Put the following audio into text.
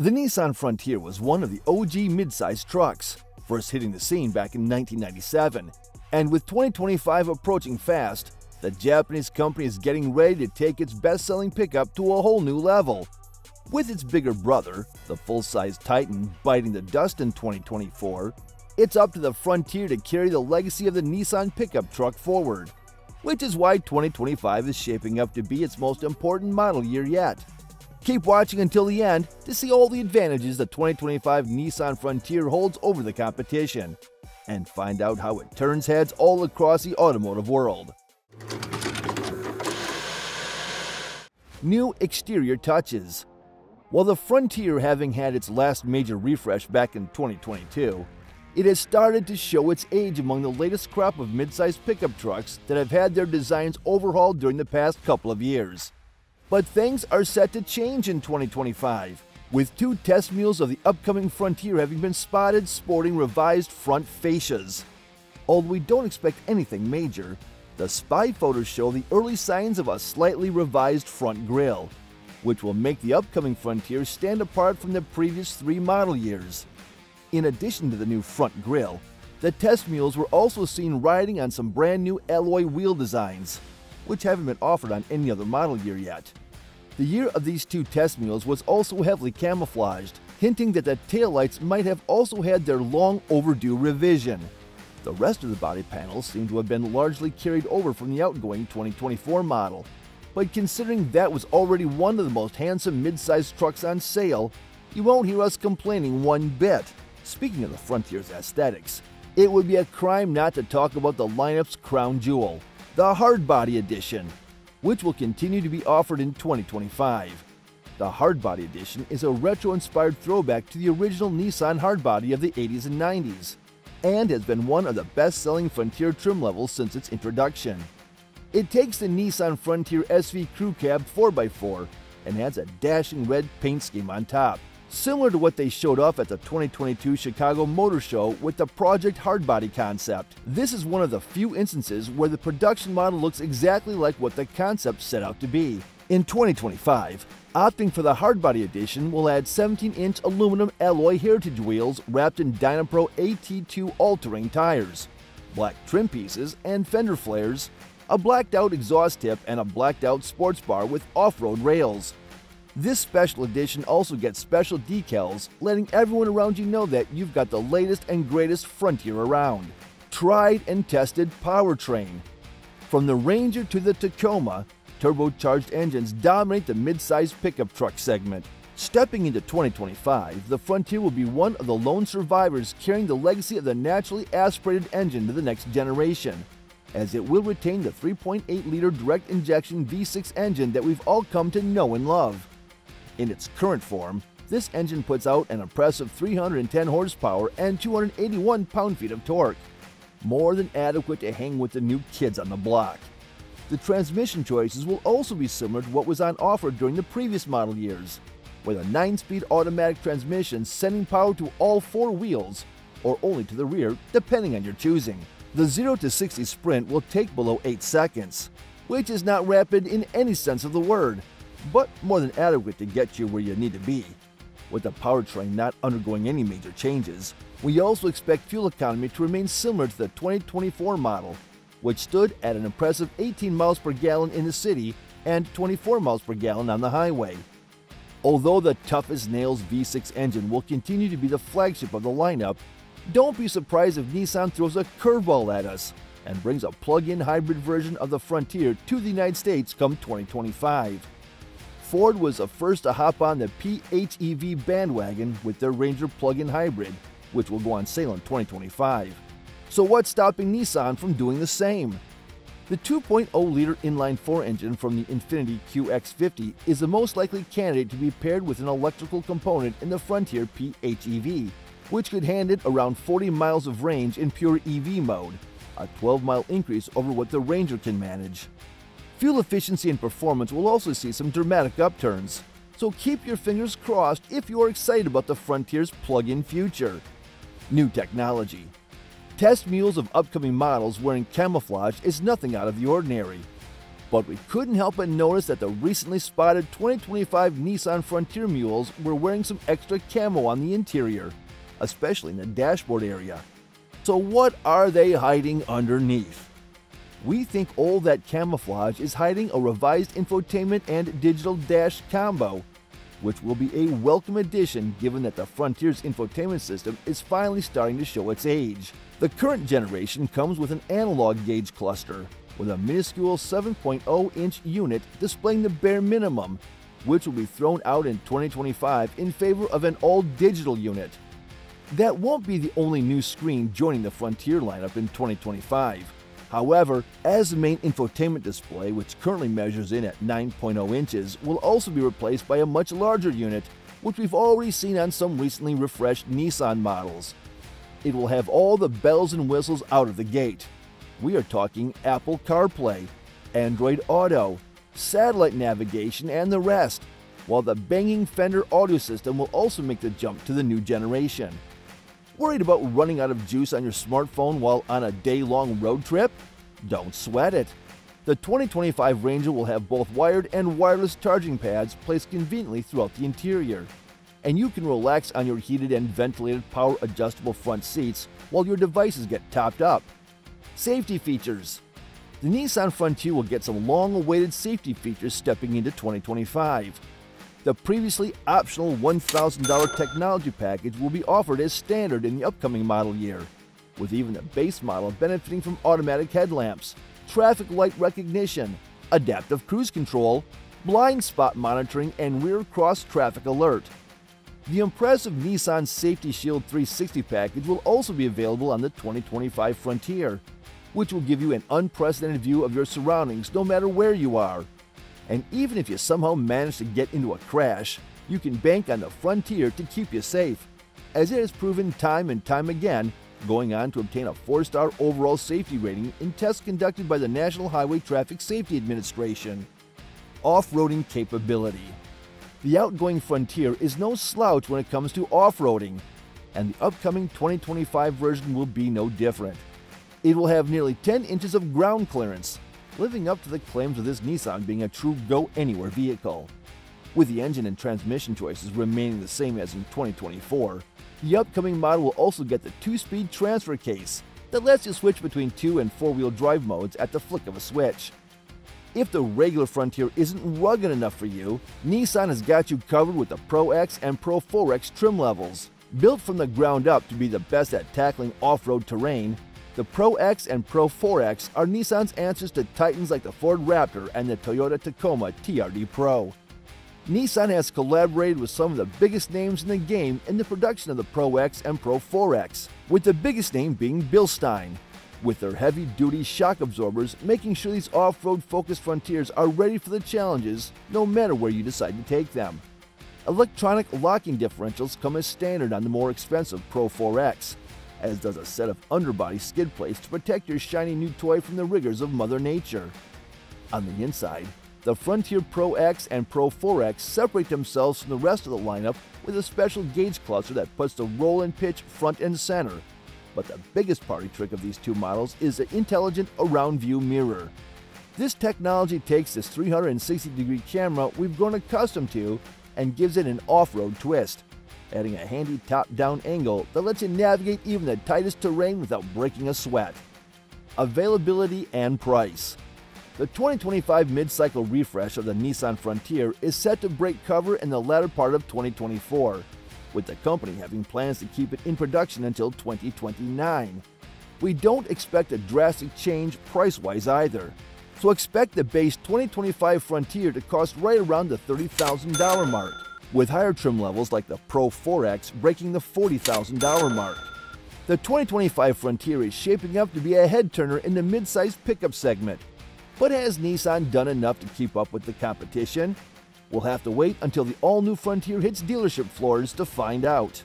The Nissan Frontier was one of the OG midsize trucks, first hitting the scene back in 1997, and with 2025 approaching fast, the Japanese company is getting ready to take its best-selling pickup to a whole new level. With its bigger brother, the full-size Titan, biting the dust in 2024, it's up to the Frontier to carry the legacy of the Nissan pickup truck forward, which is why 2025 is shaping up to be its most important model year yet. Keep watching until the end to see all the advantages the 2025 Nissan Frontier holds over the competition, and find out how it turns heads all across the automotive world. New exterior touches. While the Frontier, having had its last major refresh back in 2022, it has started to show its age among the latest crop of midsize pickup trucks that have had their designs overhauled during the past couple of years. But things are set to change in 2025, with two test mules of the upcoming Frontier having been spotted sporting revised front fascias. Although we don't expect anything major, the spy photos show the early signs of a slightly revised front grille, which will make the upcoming Frontier stand apart from the previous three model years. In addition to the new front grille, the test mules were also seen riding on some brand new alloy wheel designs, which haven't been offered on any other model year yet. The year of these two test mules was also heavily camouflaged, hinting that the taillights might have also had their long overdue revision. The rest of the body panels seem to have been largely carried over from the outgoing 2024 model, but considering that was already one of the most handsome mid-sized trucks on sale, you won't hear us complaining one bit. Speaking of the Frontier's aesthetics, it would be a crime not to talk about the lineup's crown jewel, the Hardbody Edition, which will continue to be offered in 2025. The Hardbody Edition is a retro-inspired throwback to the original Nissan Hardbody of the 80s and 90s, and has been one of the best-selling Frontier trim levels since its introduction. It takes the Nissan Frontier SV Crew Cab 4x4 and adds a dashing red paint scheme on top, similar to what they showed off at the 2022 Chicago Motor Show with the Project Hardbody concept. This is one of the few instances where the production model looks exactly like what the concept set out to be. In 2025, opting for the Hardbody Edition will add 17-inch aluminum alloy heritage wheels wrapped in DynaPro AT2 all-terrain tires, black trim pieces and fender flares, a blacked-out exhaust tip, and a blacked-out sports bar with off-road rails. This special edition also gets special decals, letting everyone around you know that you've got the latest and greatest Frontier around. Tried and tested powertrain. From the Ranger to the Tacoma, turbocharged engines dominate the mid-size pickup truck segment. Stepping into 2025, the Frontier will be one of the lone survivors carrying the legacy of the naturally aspirated engine to the next generation, as it will retain the 3.8-liter direct injection V6 engine that we've all come to know and love. In its current form, this engine puts out an impressive 310 horsepower and 281 pound-feet of torque, more than adequate to hang with the new kids on the block. The transmission choices will also be similar to what was on offer during the previous model years, with a 9-speed automatic transmission sending power to all four wheels, or only to the rear, depending on your choosing. The 0-60 sprint will take below 8 seconds, which is not rapid in any sense of the word, but more than adequate to get you where you need to be. With the powertrain not undergoing any major changes, we also expect fuel economy to remain similar to the 2024 model, which stood at an impressive 18 miles per gallon in the city and 24 miles per gallon on the highway. Although the tough-as-nails V6 engine will continue to be the flagship of the lineup, don't be surprised if Nissan throws a curveball at us and brings a plug-in hybrid version of the Frontier to the United States come 2025. Ford was the first to hop on the PHEV bandwagon with their Ranger plug-in hybrid, which will go on sale in 2025. So what's stopping Nissan from doing the same? The 2.0-liter inline-4 engine from the Infiniti QX50 is the most likely candidate to be paired with an electrical component in the Frontier PHEV, which could hand it around 40 miles of range in pure EV mode, a 12-mile increase over what the Ranger can manage. Fuel efficiency and performance will also see some dramatic upturns, so keep your fingers crossed if you are excited about the Frontier's plug-in future. New technology. Test mules of upcoming models wearing camouflage is nothing out of the ordinary. but we couldn't help but notice that the recently spotted 2025 Nissan Frontier mules were wearing some extra camo on the interior, especially in the dashboard area. So what are they hiding underneath? We think all that camouflage is hiding a revised infotainment and digital dash combo, which will be a welcome addition given that the Frontier's infotainment system is finally starting to show its age. The current generation comes with an analog gauge cluster, with a minuscule 7.0-inch unit displaying the bare minimum, which will be thrown out in 2025 in favor of an all-digital unit. That won't be the only new screen joining the Frontier lineup in 2025. However, as the main infotainment display, which currently measures in at 9.0 inches, will also be replaced by a much larger unit, which we've already seen on some recently refreshed Nissan models. It will have all the bells and whistles out of the gate. We are talking Apple CarPlay, Android Auto, satellite navigation, and the rest, while the banging Fender audio system will also make the jump to the new generation. Worried about running out of juice on your smartphone while on a day-long road trip? Don't sweat it. The 2025 Ranger will have both wired and wireless charging pads placed conveniently throughout the interior, and you can relax on your heated and ventilated power-adjustable front seats while your devices get topped up. Safety features. The Nissan Frontier will get some long-awaited safety features stepping into 2025. The previously optional $1,000 technology package will be offered as standard in the upcoming model year, with even the base model benefiting from automatic headlamps, traffic light recognition, adaptive cruise control, blind spot monitoring, and rear cross-traffic alert. The impressive Nissan Safety Shield 360 package will also be available on the 2025 Frontier, which will give you an unprecedented view of your surroundings no matter where you are. And even if you somehow manage to get into a crash, you can bank on the Frontier to keep you safe, as it has proven time and time again, going on to obtain a 4-star overall safety rating in tests conducted by the National Highway Traffic Safety Administration. Off-roading capability. The outgoing Frontier is no slouch when it comes to off-roading, and the upcoming 2025 version will be no different. It will have nearly 10 inches of ground clearance, living up to the claims of this Nissan being a true go-anywhere vehicle. With the engine and transmission choices remaining the same as in 2024, the upcoming model will also get the 2-speed transfer case that lets you switch between 2- and 4-wheel drive modes at the flick of a switch. If the regular Frontier isn't rugged enough for you, Nissan has got you covered with the Pro X and Pro 4X trim levels. Built from the ground up to be the best at tackling off-road terrain, the Pro X and Pro 4X are Nissan's answers to titans like the Ford Raptor and the Toyota Tacoma TRD Pro. Nissan has collaborated with some of the biggest names in the game in the production of the Pro X and Pro 4X, with the biggest name being Bilstein, with their heavy-duty shock absorbers making sure these off-road focused Frontiers are ready for the challenges no matter where you decide to take them. Electronic locking differentials come as standard on the more expensive Pro 4X, as does a set of underbody skid plates to protect your shiny new toy from the rigors of Mother Nature. On the inside, the Frontier Pro X and Pro 4X separate themselves from the rest of the lineup with a special gauge cluster that puts the roll and pitch front and center. But the biggest party trick of these two models is the intelligent around-view mirror. This technology takes this 360-degree camera we've grown accustomed to and gives it an off-road twist, adding a handy top-down angle that lets you navigate even the tightest terrain without breaking a sweat. Availability and price. The 2025 mid-cycle refresh of the Nissan Frontier is set to break cover in the latter part of 2024, with the company having plans to keep it in production until 2029. We don't expect a drastic change price-wise either, so expect the base 2025 Frontier to cost right around the $30,000 mark, with higher trim levels like the Pro 4X breaking the $40,000 mark. The 2025 Frontier is shaping up to be a head-turner in the midsize pickup segment, but has Nissan done enough to keep up with the competition? We'll have to wait until the all-new Frontier hits dealership floors to find out.